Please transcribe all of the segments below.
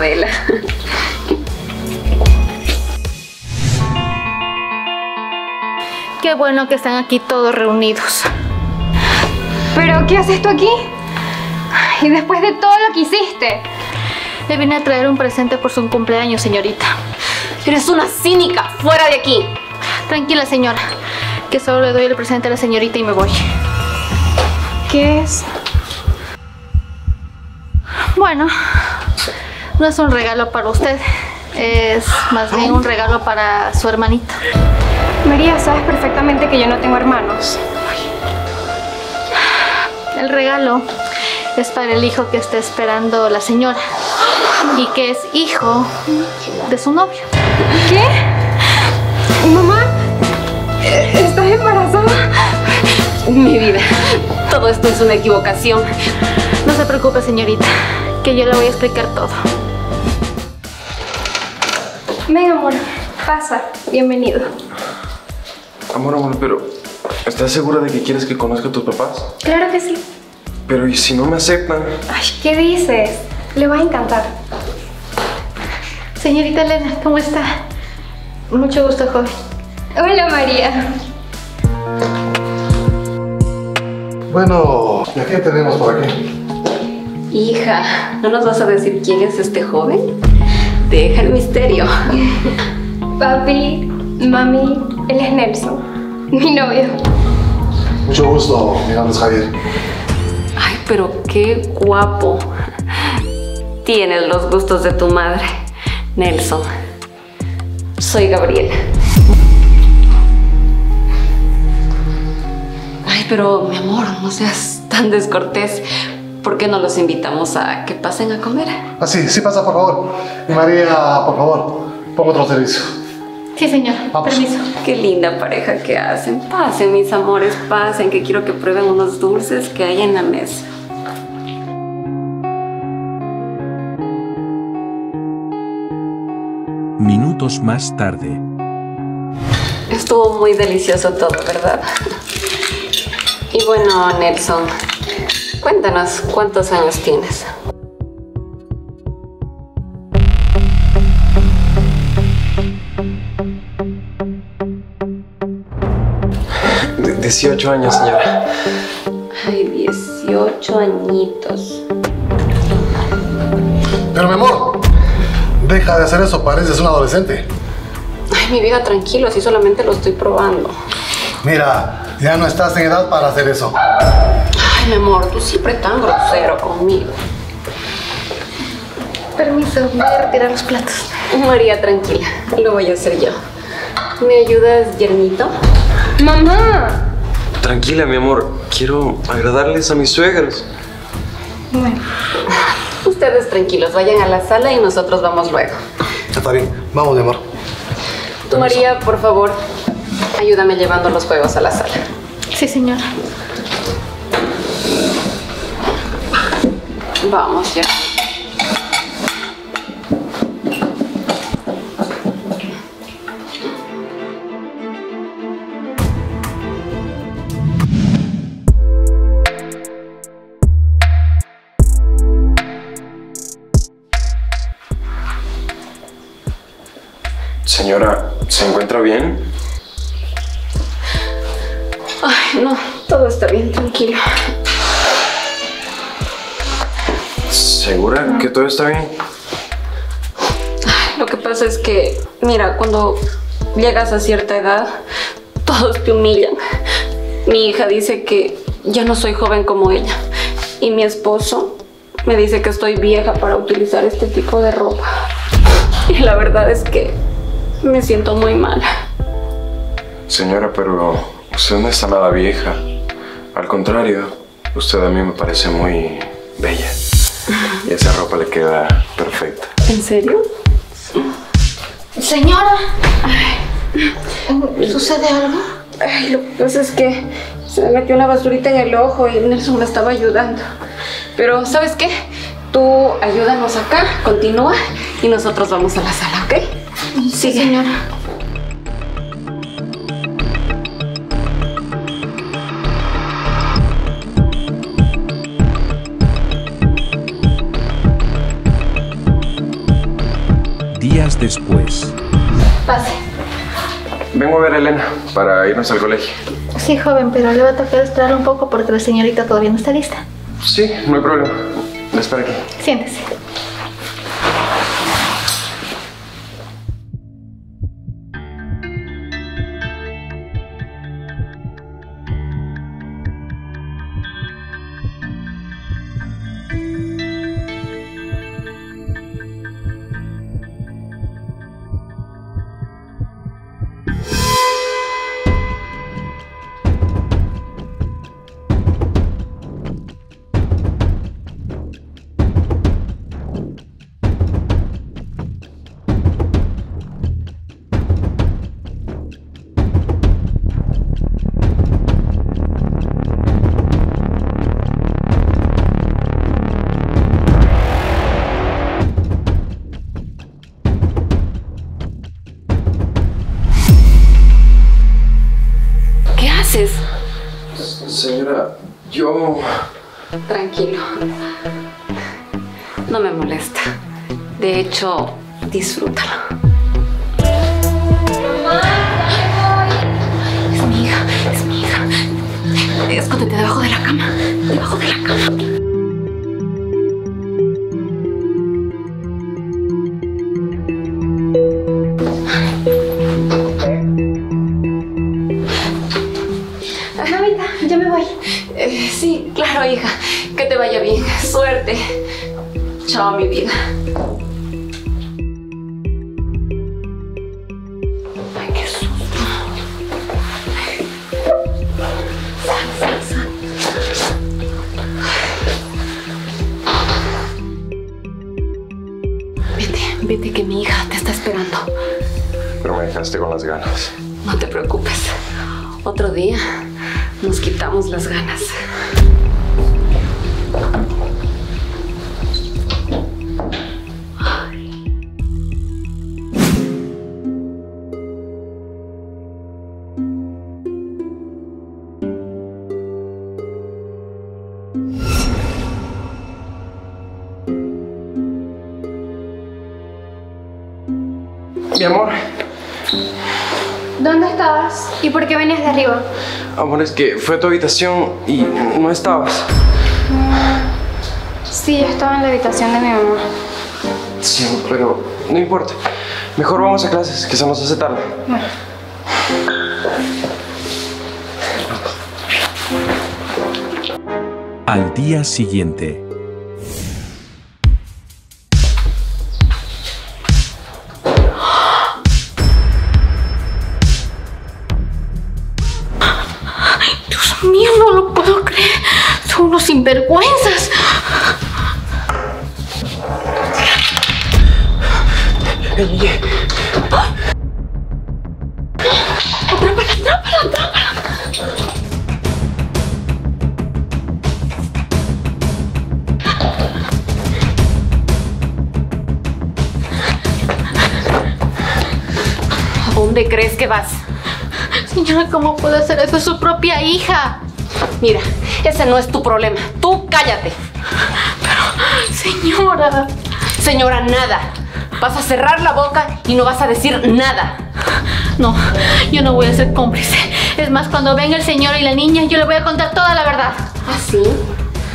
vela. Qué bueno que están aquí todos reunidos. ¿Pero qué haces tú aquí? Y después de todo lo que hiciste. Le vine a traer un presente por su cumpleaños, señorita. Eres una cínica, fuera de aquí. Tranquila, señora, que solo le doy el presente a la señorita y me voy. ¿Qué es? Bueno, no es un regalo para usted, es más bien un regalo para su hermanita. María, sabes perfectamente que yo no tengo hermanos. El regalo es para el hijo que está esperando la señora y que es hijo de su novio. ¿Qué? Mamá, ¿estás embarazada? Mi vida, todo esto es una equivocación. No se preocupe, señorita, que yo le voy a explicar todo. Ven, amor, pasa, bienvenido. Amor, pero ¿estás segura de que quieres que conozca a tus papás? Claro que sí. Pero ¿y si no me aceptan? Ay, ¿qué dices? Le va a encantar. Señorita Elena, ¿cómo está? Mucho gusto, joven. Hola, María. Bueno, ¿y a quién tenemos por aquí? Hija, ¿no nos vas a decir quién es este joven? Deja el misterio. Papi, mami, él es Nelson, mi novio. Mucho gusto, mi nombre es Javier. Ay, pero qué guapo. Tienes los gustos de tu madre, Nelson. Soy Gabriela. Ay, pero mi amor, no seas tan descortés. ¿Por qué no los invitamos a que pasen a comer? Ah, sí, sí pasa, por favor. Y María, por favor, pongo otro servicio. Sí, señor. Vamos. Permiso. Qué linda pareja que hacen. Pasen, mis amores, pasen, que quiero que prueben unos dulces que hay en la mesa. Minutos más tarde. Estuvo muy delicioso todo, ¿verdad? Y bueno, Nelson, cuéntanos, ¿cuántos años tienes? De 18 años, señora. Ay, 18 añitos. Pero, mi amor, deja de hacer eso, pareces un adolescente. Ay, mi vida, tranquilo, así solamente lo estoy probando. Mira, ya no estás en edad para hacer eso. Ay, mi amor, tú siempre tan grosero conmigo. Permiso, voy a retirar los platos. María, tranquila, lo voy a hacer yo. ¿Me ayudas, Yernito? ¡Mamá! Tranquila, mi amor, quiero agradarles a mis suegros. Bueno. Ustedes tranquilos, vayan a la sala y nosotros vamos luego. Está bien, vamos, mi amor. Tú, María, por favor, ayúdame llevando los juegos a la sala. Sí, señora. Vamos ya. Señora, ¿se encuentra bien? Ay, no, todo está bien, tranquilo. ¿Segura que todo está bien? Lo que pasa es que, mira, cuando llegas a cierta edad, todos te humillan. Mi hija dice que ya no soy joven como ella. Y mi esposo me dice que estoy vieja para utilizar este tipo de ropa. Y la verdad es que me siento muy mala. Señora, pero usted no está nada vieja. Al contrario, usted a mí me parece muy bella. Y esa ropa le queda perfecta. ¿En serio? Señora, ¿sucede algo? Ay, lo que pasa es que se me metió una basurita en el ojo y Nelson me estaba ayudando. Pero, ¿sabes qué? Tú ayúdanos acá, continúa y nosotros vamos a la sala, ¿ok? Sí, señora. después. Pase. Vengo a ver a Elena para irnos al colegio. Sí, joven, pero le va a tocar esperar un poco porque la señorita todavía no está lista. Sí, no hay problema. La espero aquí. Siéntese. Señora, yo... Tranquilo. No me molesta. De hecho, disfrútalo. ¡Mamá! ¡Ay! Es mi hija, es mi hija. Escóndete debajo de la cama. Debajo de la cama. Sí, claro, hija. Que te vaya bien. Suerte. Chao, mi vida. Ay, qué susto. San. Vete que mi hija te está esperando. Pero me dejaste con las ganas. No te preocupes. Otro día nos quitamos las ganas. Mi amor. ¿Dónde estabas? ¿Y por qué venías de arriba? Amor, es que fue a tu habitación y no estabas. Sí, yo estaba en la habitación de mi mamá. Sí, pero no importa. Mejor vamos a clases, que se nos hace tarde. Bueno. Al día siguiente. Mío, no lo puedo creer. Son unos sinvergüenzas. Atrápala. ¿A dónde crees que vas? Señora, ¿cómo puede hacer eso? Es su propia hija. Mira, ese no es tu problema. Tú cállate. Pero, señora... Señora, nada. Vas a cerrar la boca y no vas a decir nada. No, yo no voy a ser cómplice. Es más, cuando venga el señor y la niña, yo le voy a contar toda la verdad. ¿Ah, sí?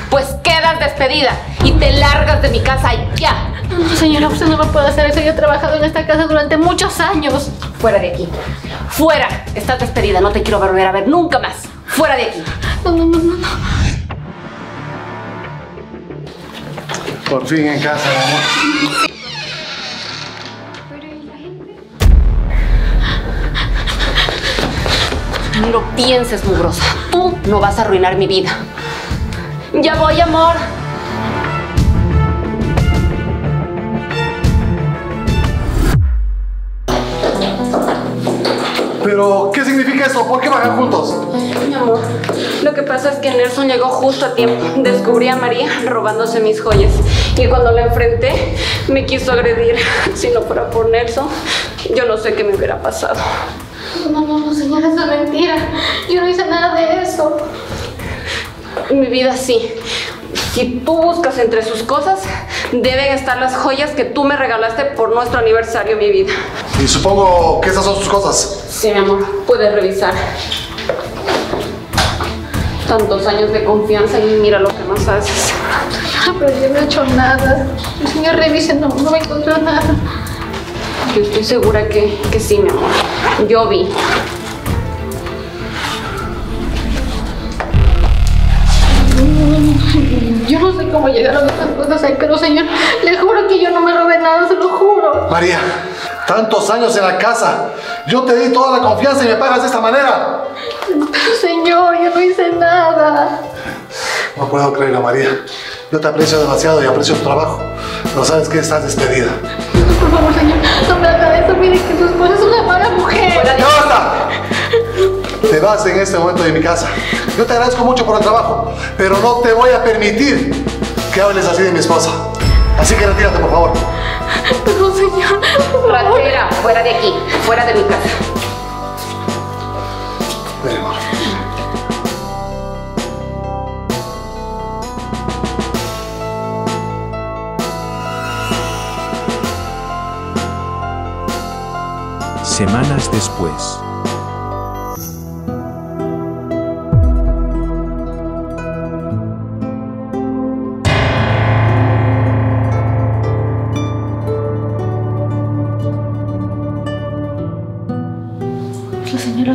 Pues quedas despedida y te largas de mi casa ya. No, señora, usted no me puede hacer eso. Yo he trabajado en esta casa durante muchos años. Fuera de aquí. Fuera. Estás despedida. No te quiero volver a ver nunca más. Fuera de aquí. No. Por fin en casa, mi amor. Ni lo pienses, mugrosa. Tú no vas a arruinar mi vida. Ya voy, amor. Pero, ¿qué significa eso? ¿Por qué bajan juntos? Mi amor, lo que pasa es que Nelson llegó justo a tiempo. Descubrí a María robándose mis joyas. Y cuando la enfrenté, me quiso agredir. Si no fuera por Nelson, yo no sé qué me hubiera pasado. No, señora, eso es mentira. Yo no hice nada de eso. Mi vida sí. Si tú buscas entre sus cosas, deben estar las joyas que tú me regalaste por nuestro aniversario, mi vida. Y supongo que esas son tus cosas. Sí, mi amor, puedes revisar. Tantos años de confianza y mira lo que nos haces. Ah, pero yo no he hecho nada. El señor revise, no me encontró nada. Yo estoy segura que sí, mi amor. Yo vi. Yo no sé cómo llegaron estas cosas ahí, pero señor, les juro que yo no me robé nada, se lo juro. María, tantos años en la casa. Yo te di toda la confianza y me pagas de esta manera. Pero señor, yo no hice nada. No puedo creerlo, María. Yo te aprecio demasiado y aprecio tu trabajo. Pero sabes que estás despedida. Por favor, señor, sobre la cabeza, mire que tu esposa es una mala mujer. ¡Ya basta! Te vas en este momento de mi casa. Yo te agradezco mucho por el trabajo, pero no te voy a permitir que hables así de mi esposa. Así que retírate, por favor. No, señor. Ratera, fuera de aquí, fuera de mi casa. Ven, amor. Semanas después.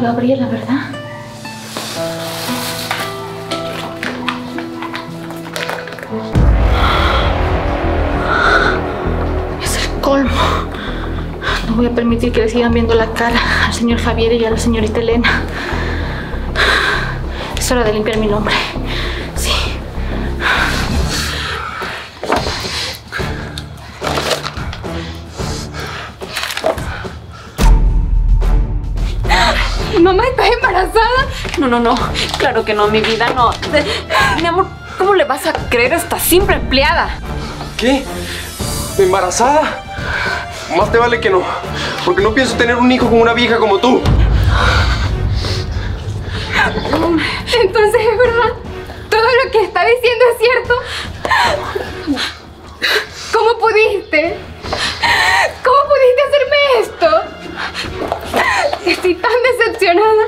Gabriela, ¿verdad? Es el colmo. No voy a permitir que le sigan viendo la cara al señor Javier y a la señorita Elena. Es hora de limpiar mi nombre. Sí. ¿Mamá, estás embarazada? No. Claro que no, mi vida, no. Mi amor, ¿cómo le vas a creer a esta simple empleada? ¿Qué? ¿Embarazada? Más te vale que no, porque no pienso tener un hijo con una vieja como tú. Entonces, ¿es verdad? ¿Todo lo que está diciendo es cierto? ¿Cómo pudiste? ¿Cómo pudiste hacerme esto? Estoy tan decepcionada.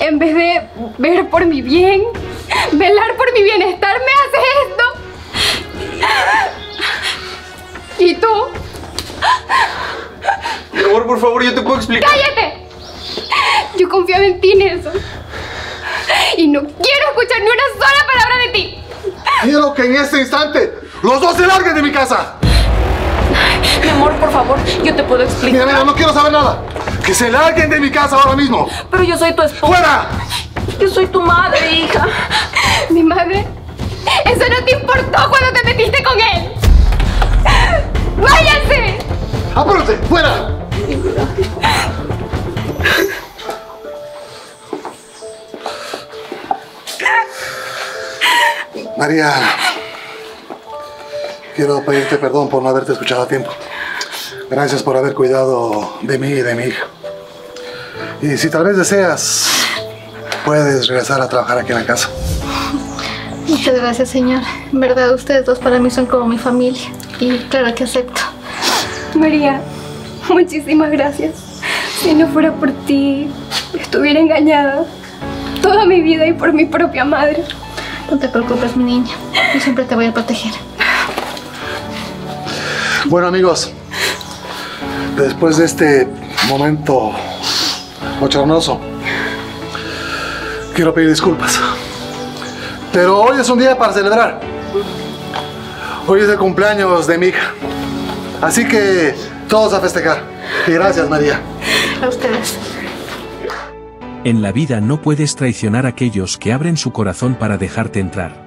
En vez de ver por mi bien, velar por mi bienestar, me haces esto. ¿Y tú? Mi amor, por favor, yo te puedo explicar. ¡Cállate! Yo confiaba en ti, Nelson. Y no quiero escuchar ni una sola palabra de ti. Quiero que en este instante los dos se larguen de mi casa. Mi amor, por favor, yo te puedo explicar. Mira, no quiero saber nada. Que se larguen de mi casa ahora mismo. Pero yo soy tu esposa. ¡Fuera! Yo soy tu madre, hija. ¿Mi madre? Eso no te importó cuando te metiste con él. ¡Váyanse! ¡Apúrate! ¡Fuera! María, quiero pedirte perdón por no haberte escuchado a tiempo. Gracias por haber cuidado de mí y de mi hija. Y si tal vez deseas, puedes regresar a trabajar aquí en la casa. Muchas gracias, señor. En verdad, ustedes dos para mí son como mi familia. Y claro que acepto. María, muchísimas gracias. Si no fuera por ti, estuviera engañada toda mi vida y por mi propia madre. No te preocupes, mi niña. Yo siempre te voy a proteger. Bueno, amigos, después de este momento bochornoso, quiero pedir disculpas. Pero hoy es un día para celebrar. Hoy es el cumpleaños de mi hija. Así que todos a festejar. Y gracias, María. A ustedes. En la vida no puedes traicionar a aquellos que abren su corazón para dejarte entrar.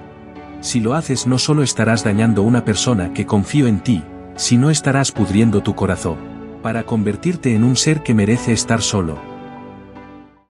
Si lo haces, no solo estarás dañando a una persona que confío en ti, si no estarás pudriendo tu corazón, para convertirte en un ser que merece estar solo.